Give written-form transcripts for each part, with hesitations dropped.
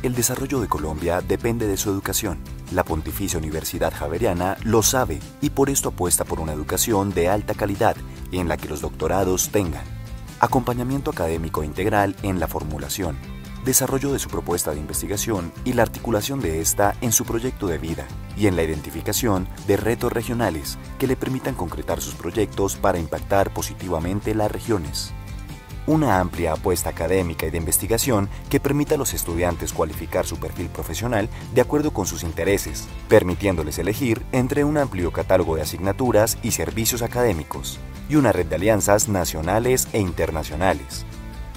El desarrollo de Colombia depende de su educación. La Pontificia Universidad Javeriana lo sabe y por esto apuesta por una educación de alta calidad en la que los doctorados tengan acompañamiento académico integral en la formulación, desarrollo de su propuesta de investigación y la articulación de esta en su proyecto de vida y en la identificación de retos regionales que le permitan concretar sus proyectos para impactar positivamente las regiones. Una amplia apuesta académica y de investigación que permita a los estudiantes cualificar su perfil profesional de acuerdo con sus intereses, permitiéndoles elegir entre un amplio catálogo de asignaturas y servicios académicos, y una red de alianzas nacionales e internacionales.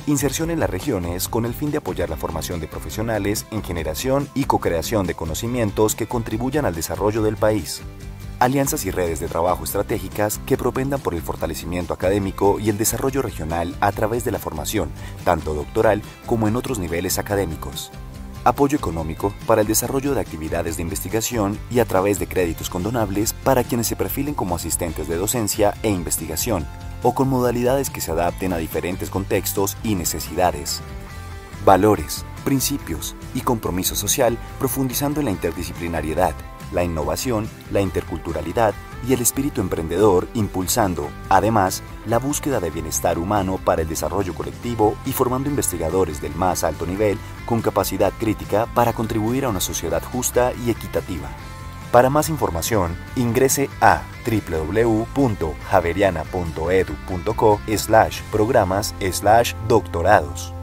Inserción en las regiones con el fin de apoyar la formación de profesionales en generación y co-creación de conocimientos que contribuyan al desarrollo del país. Alianzas y redes de trabajo estratégicas que propendan por el fortalecimiento académico y el desarrollo regional a través de la formación, tanto doctoral como en otros niveles académicos. Apoyo económico para el desarrollo de actividades de investigación y a través de créditos condonables para quienes se perfilen como asistentes de docencia e investigación, o con modalidades que se adapten a diferentes contextos y necesidades. Valores, principios y compromiso social profundizando en la interdisciplinariedad, la innovación, la interculturalidad y el espíritu emprendedor, impulsando, además, la búsqueda de bienestar humano para el desarrollo colectivo y formando investigadores del más alto nivel con capacidad crítica para contribuir a una sociedad justa y equitativa. Para más información, ingrese a www.javeriana.edu.co/programas/doctorados.